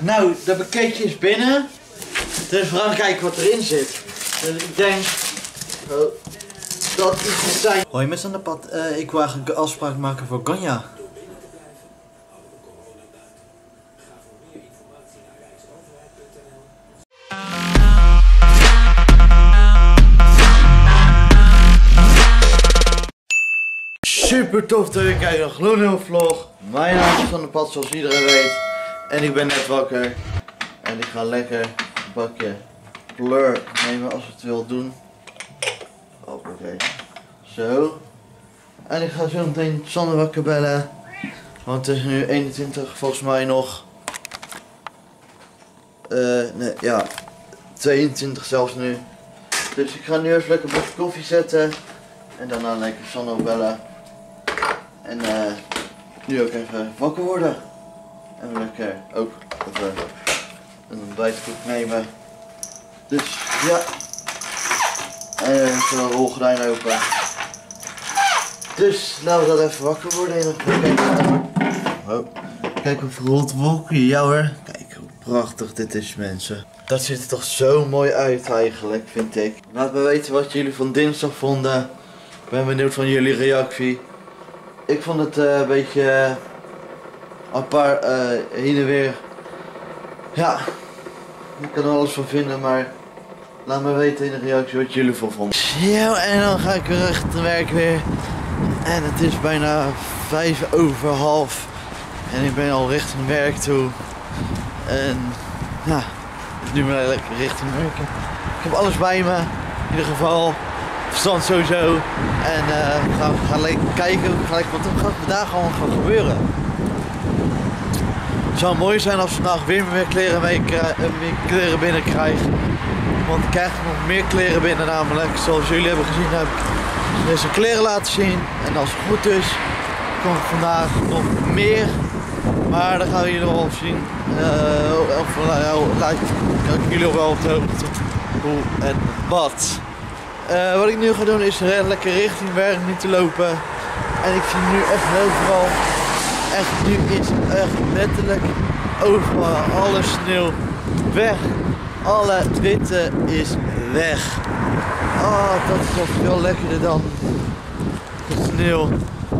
Nou, dat pakketje is binnen. Dus we gaan kijken wat erin zit. Dus ik denk dat iets moet zijn. Hoi mensen aan de pad, ik wil eigenlijk een afspraak maken voor Ganja. Super tof dat je kijkt naar Gloon vlog. Mijn naam is Van de Pad, zoals iedereen weet. En ik ben net wakker. En ik ga lekker een bakje pleur nemen als ik het wil doen. Oké. Zo. En ik ga zo meteen Sander wakker bellen. Want het is nu 21, volgens mij nog. Nee, ja. 22 zelfs nu. Dus ik ga nu even lekker een bakje koffie zetten. En daarna lekker Sander bellen. En nu ook even wakker worden. En lekker ook even een ontbijtkoek nemen. Dus ja. En zo'n rolgordijn open. Dus laten we dat even wakker worden. En even kijken. Oh. Kijk hoe verrot wolkje. Ja hoor. Kijk hoe prachtig dit is mensen. Dat ziet er toch zo mooi uit eigenlijk vind ik. Laat me weten wat jullie van dinsdag vonden. Ik ben benieuwd van jullie reactie. Ik vond het een beetje een paar heen en weer. Ja, ik kan er alles van vinden, maar laat me weten in de reactie wat jullie ervan vonden. Yo, en dan ga ik weer echt te werk weer. En het is bijna 5 over half. En ik ben al richting werk toe. En ja, nu ben ik lekker richting werken. Ik heb alles bij me, in ieder geval. Verstand sowieso. En we gaan lekker kijken wat er vandaag allemaal gaat gebeuren. Het zou mooi zijn als we vandaag weer meer kleren binnen krijgen. Want ik krijg nog meer kleren binnen namelijk. Zoals jullie hebben gezien heb ik deze kleren laten zien. En als het goed is komt vandaag nog meer. Maar dan gaan we jullie wel zien. Laat ik jullie wel op de hoogte hoe en wat. Wat ik nu ga doen is lekker richting werk niet te lopen. En ik zie nu echt overal, echt nu is echt letterlijk overal alle sneeuw weg. Alle witte is weg. Oh, dat is toch veel lekkerder dan de sneeuw.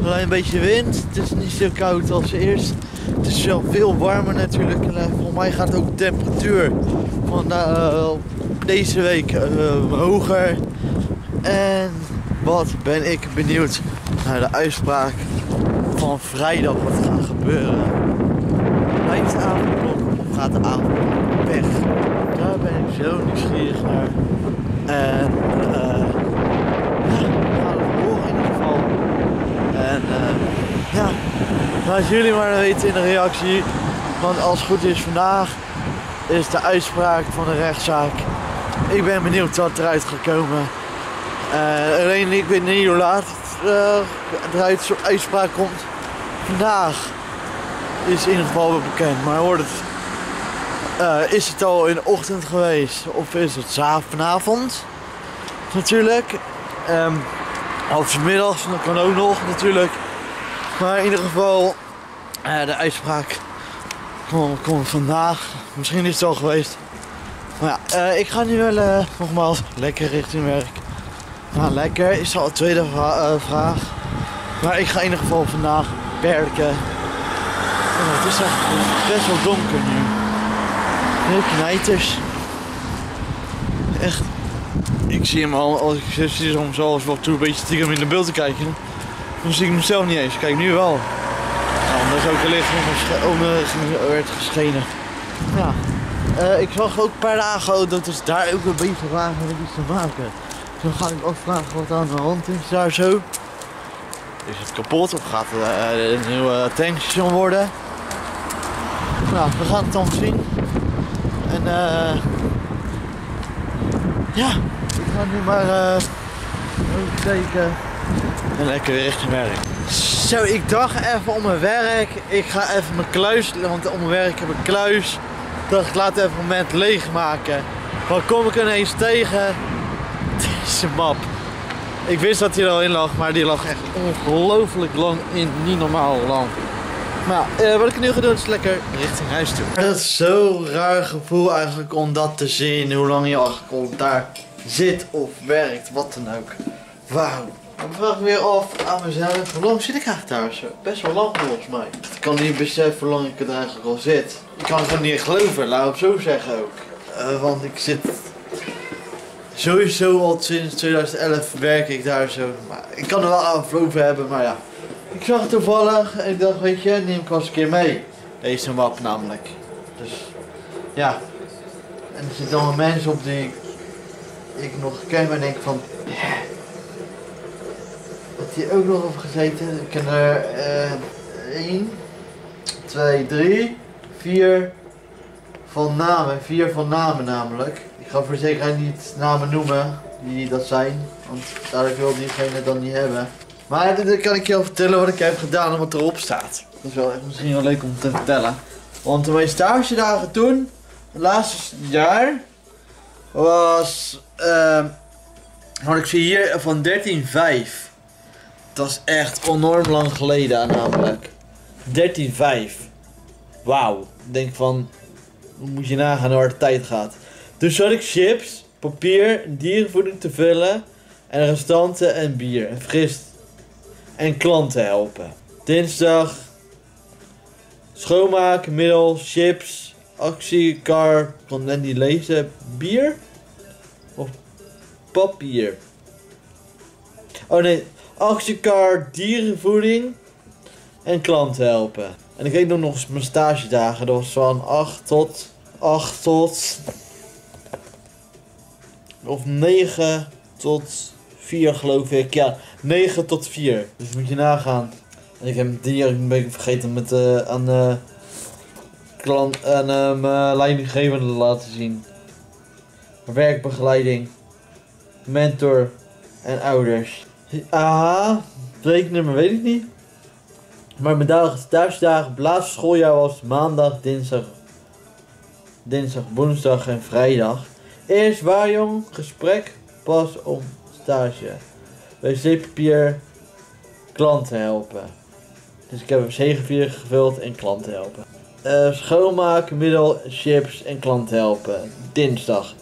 Alleen een beetje wind, het is niet zo koud als eerst. Het is wel veel warmer natuurlijk. En volgens mij gaat ook de temperatuur van deze week hoger. En wat ben ik benieuwd naar de uitspraak van vrijdag wat gaat gebeuren. Blijft de avondklok of gaat de avondklok weg? Daar ben ik zo nieuwsgierig naar. En we gaan het horen in ieder geval. En ja, laat jullie maar weten in de reactie. Want als het goed is vandaag is de uitspraak van de rechtszaak. Ik ben benieuwd wat eruit gaat komen. Alleen ik weet niet hoe laat eruit de uitspraak komt. Vandaag is in ieder geval wel bekend, maar hoort het, is het al in de ochtend geweest of is het vanavond natuurlijk. Of vanmiddag, dat kan ook nog natuurlijk. Maar in ieder geval de uitspraak komt vandaag. Misschien is het al geweest. Maar ja, ik ga nu wel nogmaals lekker richting werk. Nou, lekker is al de tweede vraag. Maar ik ga in ieder geval vandaag werken. Oh, het is echt best wel donker nu. Heel knijters. Echt. Ik zie hem al, als ik zit soms al wat toe een beetje stiekem in de beeld te kijken. Dan zie ik mezelf niet eens. Kijk, nu wel. Nou, omdat is ook de licht om werd geschenen. Ja. Ik zag ook Parago, dat is daar ook een beetje waar met iets te maken. Dan ga ik ook vragen wat aan de hand is daar zo. Is het kapot of gaat het een nieuwe tankstation worden? Nou, we gaan het dan zien. En ja, ik ga nu maar even kijken. En lekker weer richting werk. Zo, ik dacht even om mijn werk. Ik ga even mijn kluis, want om mijn werk heb ik kluis. Dacht ik laat even een moment leegmaken. Maar kom ik ineens tegen? Deze map. Ik wist dat hij er al in lag, maar die lag echt ongelooflijk lang in. Niet normaal lang. Maar wat ik nu ga doen is lekker richting huis toe. Het is zo'n raar gevoel eigenlijk om dat te zien. Hoe lang je eigenlijk daar zit of werkt. Wat dan ook. Wauw. Dan vraag ik weer af aan mezelf. Hoe lang zit ik eigenlijk daar zo? Best wel lang volgens mij. Ik kan niet beseffen hoe lang ik er eigenlijk al zit. Ik kan het gewoon niet geloven. Laat het zo zeggen ook. Want ik zit... Sowieso al sinds 2011 werk ik daar zo. Maar ik kan er wel aan verlopen hebben, maar ja. Ik zag het toevallig en ik dacht, weet je, neem ik wel eens een keer mee. Deze map namelijk. Dus ja. En er zitten allemaal mensen op die ik nog ken en denk van... Had die ook nog op gezeten? Ik ken er 1, 2, 3, 4 van namen. 4 van namen namelijk. Ik ga voor zekerheid niet namen noemen die dat zijn, want dadelijk wil diegene dan niet hebben. Maar dan kan ik je al vertellen wat ik heb gedaan en wat erop staat. Dat is wel echt misschien wel leuk om te vertellen. Want mijn stagedagen toen, het laatste jaar, was, had ik ze hier van 13,5. Dat is echt enorm lang geleden namelijk. 13,5. Wauw. Ik denk van, hoe moet je nagaan hoe hard de tijd gaat. Dus had ik chips, papier, dierenvoeding te vullen en restanten en bier en fris en klanten helpen. Dinsdag schoonmaak, middel, chips, actie, car, kon net niet lezen, bier of papier. Oh nee, actie, car, dierenvoeding en klanten helpen. En ik weet nog eens mijn stagedagen, dat was van 8 tot... Of 9 tot 4 geloof ik. Ja, 9 tot 4. Dus moet je nagaan. En ik heb het hier een beetje vergeten met aan de klant en mijn leidinggevende laten zien. Werkbegeleiding, mentor en ouders. Aha, weeknummer weet ik niet. Maar mijn thuisdagen op het laatste schooljaar was maandag, dinsdag, woensdag en vrijdag. Eerst waarjong, gesprek, pas om stage. Wc-papier, klanten helpen. Dus ik heb een wc-papier gevuld en klanten helpen. Schoonmaken, middel, chips en klanten helpen. Dinsdag.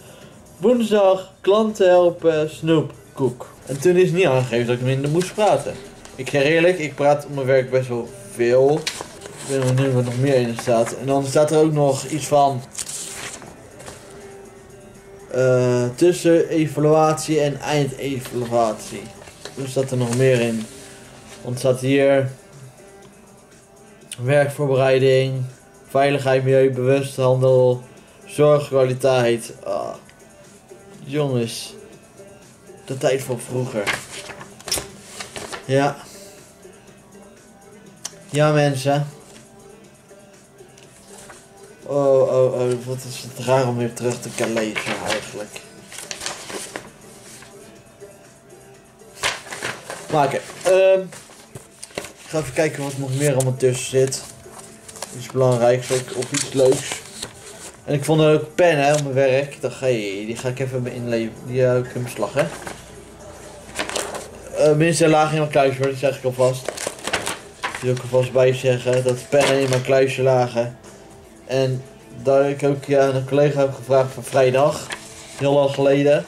Woensdag, klanten helpen, snoep, koek. En toen is het niet aangegeven dat ik minder moest praten. Ik zeg eerlijk, ik praat op mijn werk best wel veel. Ik ben benieuwd wat nog meer in staat. En dan staat er ook nog iets van... tussen evaluatie en eindevaluatie. Dus staat er nog meer in. Want staat hier werkvoorbereiding, veiligheid, milieu, bewust handel, zorgkwaliteit. Oh. Jongens, de tijd van vroeger. Ja. Ja mensen. Oh, wat is het raar om weer terug te kunnen lezen eigenlijk. Maar oké, ik ga even kijken wat nog meer allemaal tussen zit. Iets belangrijks of iets leuks. En ik vond er ook pennen op mijn werk. Ik dacht, hey, die ga ik even inleven. Die heb ik in beslag, hè. Minstens laag in mijn kluisje, maar dat zeg ik alvast. Dat wil ik alvast bij zeggen, dat pennen in mijn kluisje lagen. En daar ik ook aan een collega heb gevraagd van vrijdag, heel lang geleden.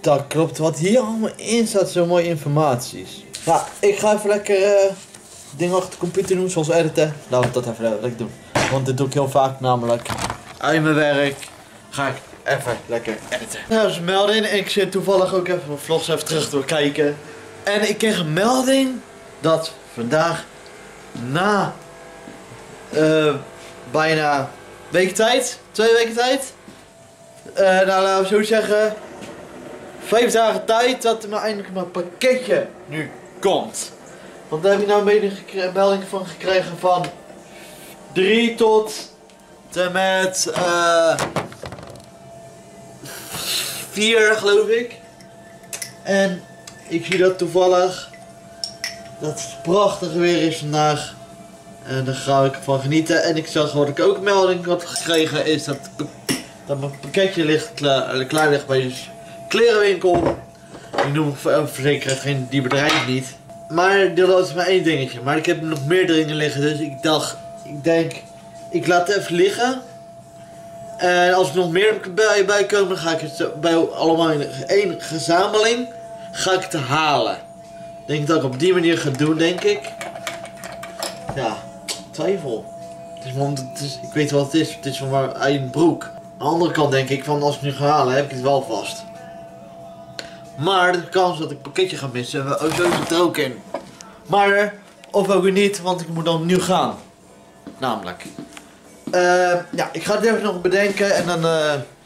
Dat klopt, wat hier allemaal in staat, zo mooie informaties. Nou, ik ga even lekker dingen achter de computer doen, zoals editen. Laten we dat even lekker doen. Want dit doe ik heel vaak namelijk. Uit mijn werk ga ik even lekker editen. Nou, dat is een melding. Ik zit toevallig ook even mijn vlogs even terug doorkijken. En ik kreeg een melding dat vandaag na... bijna... week tijd, 2 weken tijd. Nou, laten we zo zeggen, 5 dagen tijd dat er nou eindelijk mijn pakketje nu komt. Want daar heb ik nou een melding van gekregen van 3 tot en met 4 geloof ik. En ik zie dat toevallig, dat het prachtig weer is vandaag. En daar ga ik van genieten. En ik zag wat ik ook een melding had gekregen is dat mijn pakketje ligt, klaar ligt bij de klerenwinkel. Ik noem verzekerd die bedrijf niet. Maar dat was maar één dingetje. Maar ik heb nog meer dingen liggen, dus ik dacht, Ik denk, ik laat het even liggen. En als er nog meer bij komen, dan ga ik het bij allemaal in één verzameling ga ik het halen. Denk dat ik op die manier ga doen, denk ik. Ja, twijfel. Het is, ik weet wat het is van mijn eigen broek. Aan de andere kant denk ik, van als ik het nu ga halen, heb ik het wel vast. Maar de kans dat ik het pakketje ga missen, ook zo zit er ook in. Maar, of ook weer niet, want ik moet dan nu gaan. Namelijk. Ja, ik ga het even nog bedenken en dan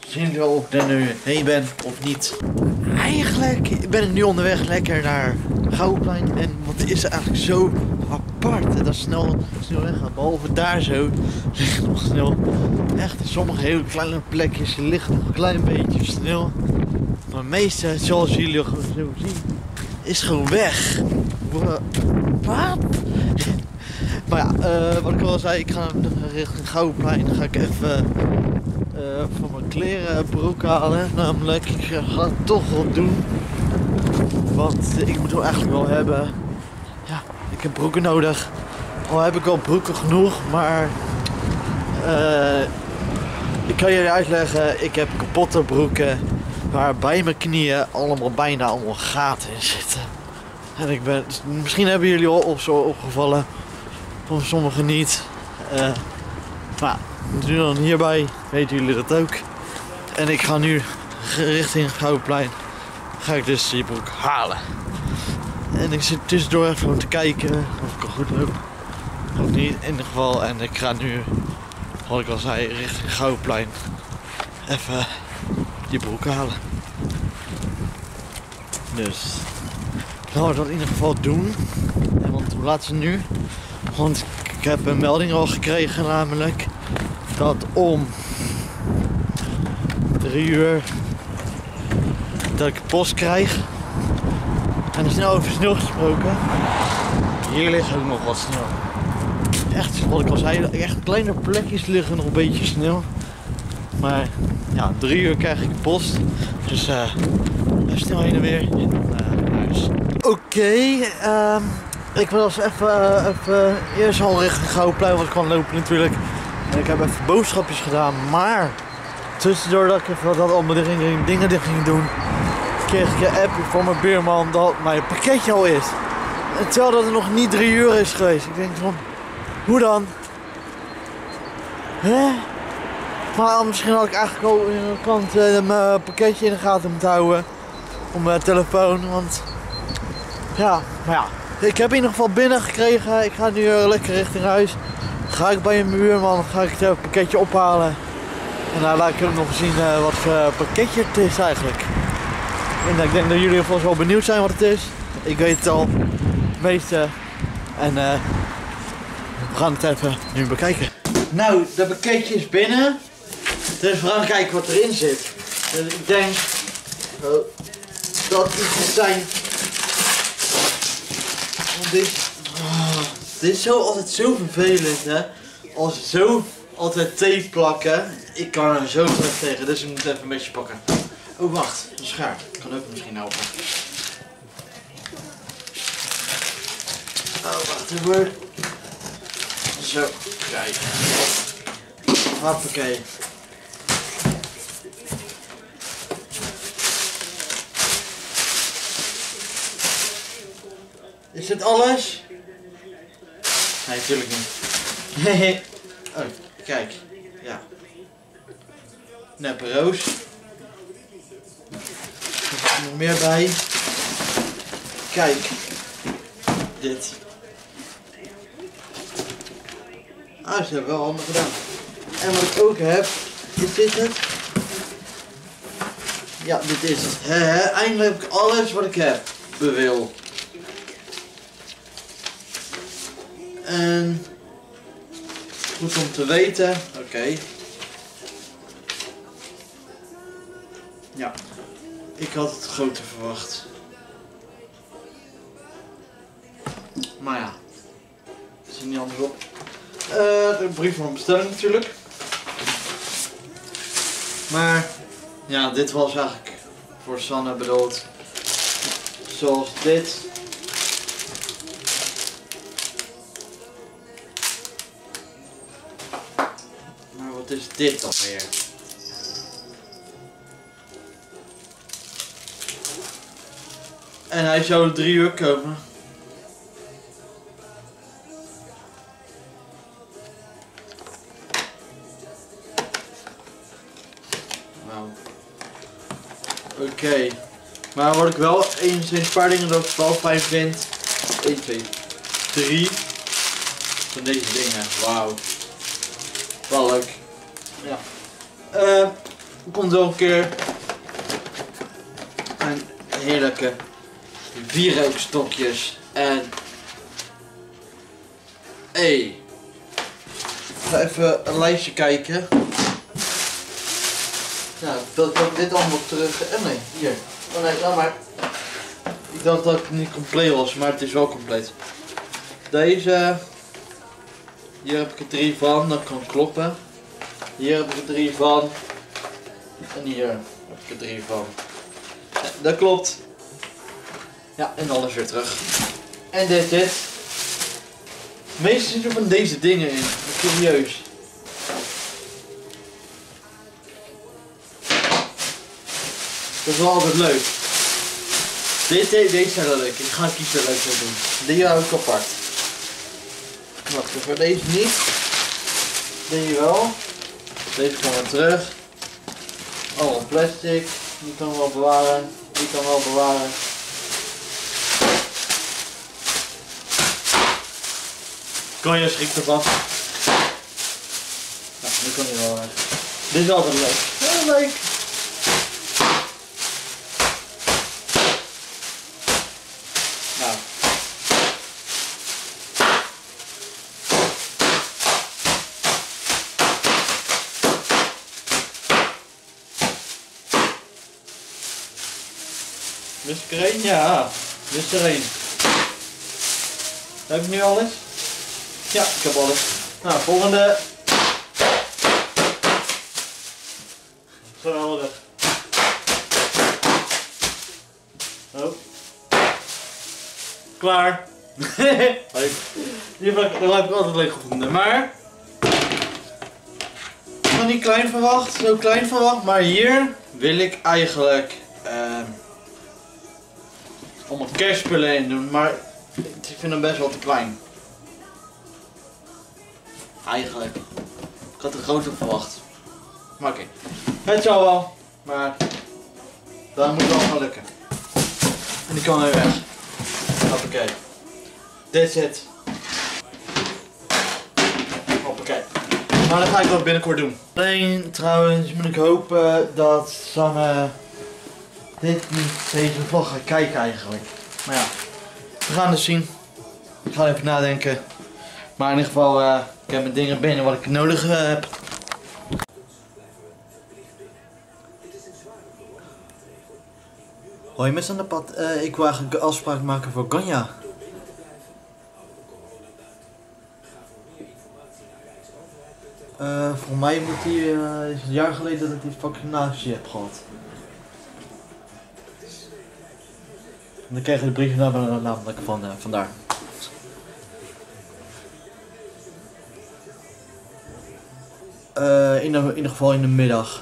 zien we wel of ik er nu heen ben of niet. Eigenlijk ben ik nu onderweg lekker naar Goudenplein en want het is eigenlijk zo apart en dat snel weggaat. Behalve daar zo ligt nog sneeuw. Echt, sommige hele kleine plekjes ligt nog een klein beetje sneeuw. Maar meestal, zoals jullie gewoon zien, is gewoon weg. Wat? Maar ja, wat ik al zei, ik ga richting Goudenplein. Dan ga ik even van mijn kleren broek halen. Namelijk, ik ga het toch wel doen. Want ik moet hem eigenlijk wel hebben. Ja, ik heb broeken nodig. Al heb ik al broeken genoeg, maar ik kan jullie uitleggen, ik heb kapotte broeken waar bij mijn knieën bijna allemaal gaten in zitten. En ik ben, misschien hebben jullie al of zo opgevallen. Of sommigen niet. Maar nu dan hierbij weten jullie dat ook. En ik ga nu richting het Goudenplein. Ga ik dus die broek halen. En ik zit tussendoor even om te kijken of ik al goed loop. Of niet, in ieder geval. En ik ga nu, wat ik al zei, richting het Goudenplein. Even die broek halen. Dus gaan we dat in ieder geval doen. Want hoe laat is het nu? Want ik heb een melding al gekregen, namelijk dat om 3 uur dat ik post krijg. En er is nou over sneeuw gesproken. Hier ligt ook nog wat sneeuw. Echt, wat ik al zei, echt kleine plekjes liggen nog een beetje sneeuw. Maar ja, 3 uur krijg ik post. Dus snel heen en weer naar huis. Oké. Ik was even eerst al richting Goudenplein, want ik kwam lopen natuurlijk. En ik heb even boodschapjes gedaan, maar tussendoor dat ik even dat allemaal dingen ging doen, kreeg ik een appje van mijn buurman dat mijn pakketje al is. En terwijl dat het nog niet 3 uur is geweest. Ik denk van, hoe dan? Hè? Maar misschien had ik eigenlijk al in de kant mijn pakketje in de gaten moeten houden. Op mijn telefoon, want ja, maar ja. Ik heb in ieder geval binnengekregen. Ik ga nu lekker richting huis. Ga ik bij een buurman, ga ik het pakketje ophalen. En dan laat ik hem nog zien wat pakketje het is eigenlijk. En ik denk dat jullie vast wel benieuwd zijn wat het is. Ik weet het al, het meeste. En we gaan het even nu bekijken. Nou, dat pakketje is binnen. Dus we gaan kijken wat erin zit. Dus ik denk dat het moet zijn. Dit is zo altijd zo vervelend, hè. Als het zo altijd tape plakken. Ik kan er zo slecht tegen, dus ik moet even een beetje pakken. Oh wacht, een schaar. Ik kan ook misschien helpen. Oh wacht even. Zo, kijk. Hoppakee. Is dit alles? Nee, natuurlijk niet. Oh, kijk. Ja. Neppe roos. Er zit nog meer bij. Kijk. Dit. Ah, ze hebben wel handig gedaan. En wat ik ook heb, is dit het? Ja, dit is het. Eindelijk heb ik alles wat ik heb. Bewil. En goed om te weten, oké. Ja, ik had het groter verwacht. Maar ja, is er niet anders op. De brief van bestelling natuurlijk. Maar ja, dit was eigenlijk voor Sanne bedoeld. Zoals dit. Dus dit dan weer. En hij zou er 3 uur komen. Nou. Oké. Maar wat ik wel eens een paar dingen dat ik wel fijn vind. 1, 2, 3. Van deze dingen. Wauw. Wel leuk. Ja. Komt wel een keer. Een heerlijke. 4 rookstokjes en 1. Ik ga even een lijstje kijken. Nou, ik wil dit allemaal terug. En nee, hier. Oh nee, nou maar. Ik dacht dat het niet compleet was, maar het is wel compleet. Deze. Hier heb ik er 3 van, dat kan kloppen. Hier heb ik er 3 van. En hier heb ik er 3 van. Ja, dat klopt. Ja, en alles weer terug. En dit. Meestal zitten er van deze dingen in. Curieus. Dat is wel altijd leuk. Deze zijn wel leuk. Ik ga kiezen leuk voor doen. Die hou ik apart. Wacht even, deze niet. Deze wel. Deze kan weer terug. Allemaal plastic. Die kan wel bewaren. Die kan wel bewaren. Kan je schrik ervan? Nou, nu kan hij wel weg. Dit is altijd leuk. Heel leuk! Nou. Mis er één? Ja, mis er één. Heb ik nu alles? Ja, ik heb alles. Nou, volgende. Geweldig. Oh. Klaar. Die heb ik altijd leeg gevonden, maar... Ik had niet klein verwacht, zo klein verwacht, maar hier wil ik eigenlijk... allemaal kerstspullen in doen, maar ik vind hem best wel te klein. Eigenlijk. Ik had er groot op verwacht. Maar oké. Het zou wel. Maar dat moet wel gaan lukken. En die kan weer weg. Hoppakee. That's it. Hoppakee. Maar dat ga ik wel binnenkort doen. Alleen trouwens moet ik hopen dat Sanne dit niet deze vlog gaat kijken eigenlijk. Maar ja. We gaan dus zien. Ik ga even nadenken. Maar in ieder geval... Ik heb mijn dingen binnen wat ik nodig heb. Hoi mensen aan de pad, ik wil eigenlijk een afspraak maken voor Ganja. Voor mij moet die, is een jaar geleden dat ik die vaccinatie heb gehad. En dan krijg je de briefje naar mijn naam van, vandaar. In ieder geval in de middag.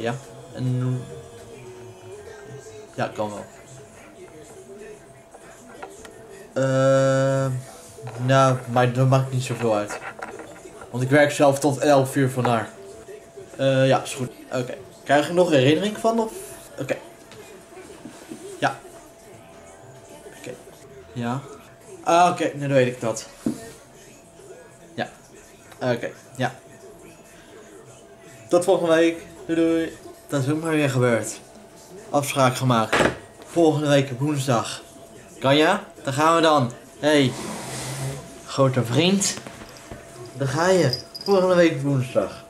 Ja. En... Ja, kan wel. Nou, maar dat maakt niet zoveel uit. Want ik werk zelf tot 11 uur vandaar. Ja, is goed. Oké. Krijg je nog een herinnering van of... Oké. Ja. Oké. Ja. Ah, oké, nu weet ik dat. Ja. Oké, ja. Tot volgende week. Doei doei. Dat is ook maar weer gebeurd. Afspraak gemaakt. Volgende week op woensdag. Ganja? Daar gaan we dan. Hey, grote vriend. Daar ga je. Volgende week op woensdag.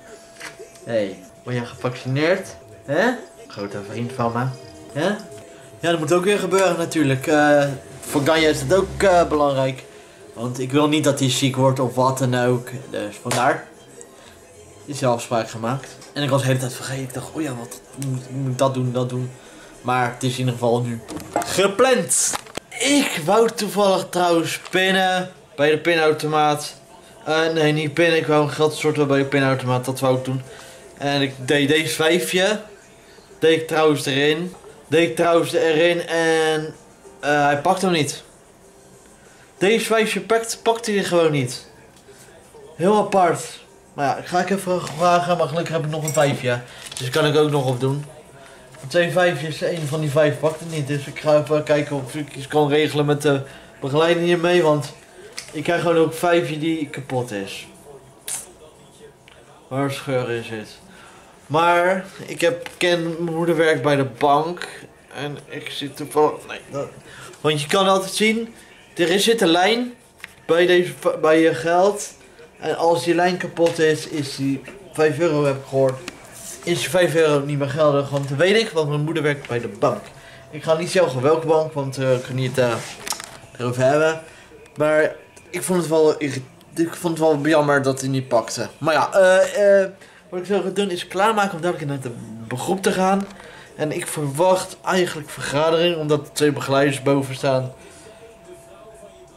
Hey, word jij gevaccineerd? Hè? Grote vriend van me. Hè? Ja, dat moet ook weer gebeuren natuurlijk. Voor Ganja is het ook belangrijk, want ik wil niet dat hij ziek wordt of wat dan ook, dus vandaar is de afspraak gemaakt. En ik was de hele tijd vergeten, ik dacht, oh ja, wat moet ik dat doen, maar het is in ieder geval nu gepland. Ik wou toevallig trouwens pinnen bij de pinautomaat. Nee, niet pinnen, ik wou een geld sorteren bij de pinautomaat, dat wou ik doen. En ik deed deze vijfje. Deed ik trouwens erin. En hij pakt hem niet. Deze vijfje pakt hij gewoon niet. Heel apart. Maar ja, ik ga even vragen, maar gelukkig heb ik nog een vijfje. Dus kan ik ook nog op doen. Twee vijfjes, één van die vijf pakt het niet. Dus ik ga even kijken of ik iets kan regelen met de begeleiding hiermee. Want ik krijg gewoon ook een vijfje die kapot is. Waar scheur in zit. Maar ik mijn moeder werkt bij de bank. En ik zit toevallig... want je kan altijd zien, er zit een lijn bij je geld. En als die lijn kapot is, is die €5 heb ik gehoord. Is die €5 niet meer geldig, want dat weet ik, want mijn moeder werkt bij de bank. Ik ga niet zeggen welke bank, want we kunnen het erover hebben. Maar ik vond het wel jammer dat hij niet pakte. Maar ja, wat ik zou gaan doen is klaarmaken om dadelijk naar de groep te gaan. En ik verwacht eigenlijk vergadering, omdat er twee begeleiders boven staan.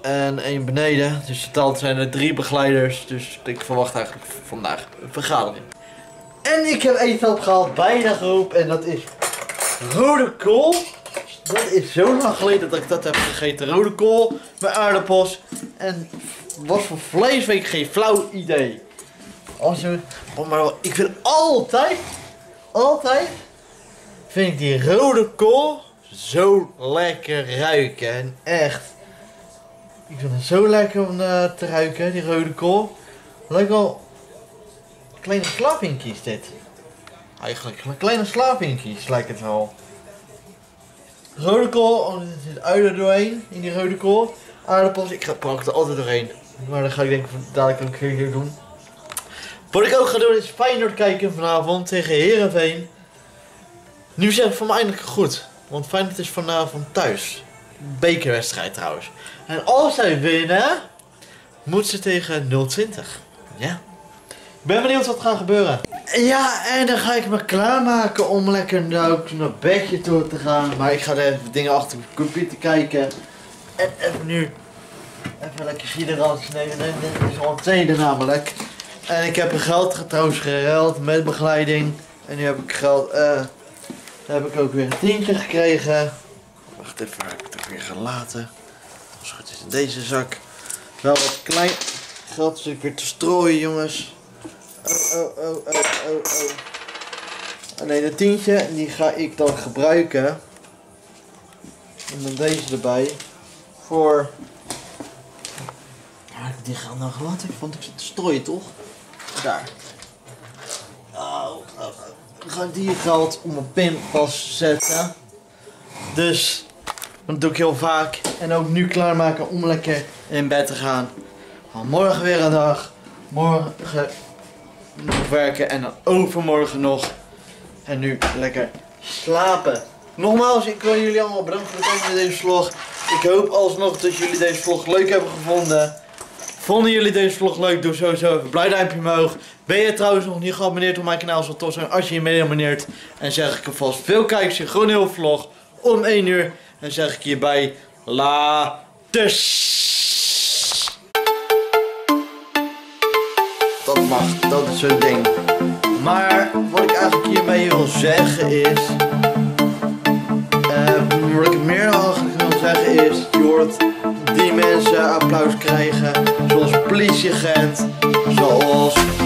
En één beneden, dus totaal zijn er 3 begeleiders. Dus ik verwacht eigenlijk vandaag een vergadering. En ik heb eten opgehaald bij de groep en dat is rode kool. Dat is zo lang geleden dat ik dat heb gegeten. Rode kool met aardappels. En wat voor vlees weet ik geen flauw idee. Maar ik vind altijd die rode kool zo lekker ruiken. En echt. Ik vind het zo lekker om te ruiken, die rode kool. Lijkt al een kleine slaapinkies dit. Eigenlijk een kleine slaapinkies lijkt het wel. Rode kool, er zit ui er doorheen in die rode kool. Aardappels, ik pak er altijd doorheen. Maar dat ga ik denk ik dadelijk ook een keer doen. Wat ik ook ga doen is Feyenoord kijken vanavond tegen Herenveen. Nu zeg ik voor mij eindelijk goed. Want Feyenoord is vanavond thuis. Bekerwedstrijd trouwens. En als zij winnen, moet ze tegen 020. Ja. Ik ben benieuwd wat gaat gebeuren. Ja, en dan ga ik me klaarmaken om lekker nou naar bedje toe te gaan. Maar ik ga even dingen achter de computer kijken. En even nu even lekker siderans nemen. Dit is al een tweede namelijk. En ik heb geld trouwens gereld met begeleiding. En nu heb ik geld, daar heb ik ook weer een tientje gekregen. Wacht even, heb ik het weer gelaten. Als het goed is in deze zak. Wel wat klein geld zit ik weer te strooien, jongens. Alleen een tientje, die ga ik dan gebruiken. En dan deze erbij. Voor... Ja, ik heb die geld nou gelaten, want ik zit te strooien, toch? Daar. Dan ga ik die geld op mijn pinpas zetten. Dus, dat doe ik heel vaak. En ook nu klaarmaken om lekker in bed te gaan. Dan morgen weer een dag. Morgen nog werken en dan overmorgen nog. En nu lekker slapen. Nogmaals, ik wil jullie allemaal bedanken voor het kijken naar deze vlog. Ik hoop alsnog dat jullie deze vlog leuk hebben gevonden. Vonden jullie deze vlog leuk? Doe sowieso even een blij duimpje omhoog. Ben je trouwens nog niet geabonneerd op mijn kanaal? Zou tof zijn als je je mee abonneert. En zeg ik alvast veel kijkers in gewoon heel vlog. Om 1 uur. En zeg ik hierbij laters. Dat mag, dat is zo'n ding. Maar wat ik eigenlijk hiermee wil zeggen is... wat ik meer eigenlijk wil zeggen is... Je hoort die mensen applaus krijgen. Zoals politieagent. Zoals...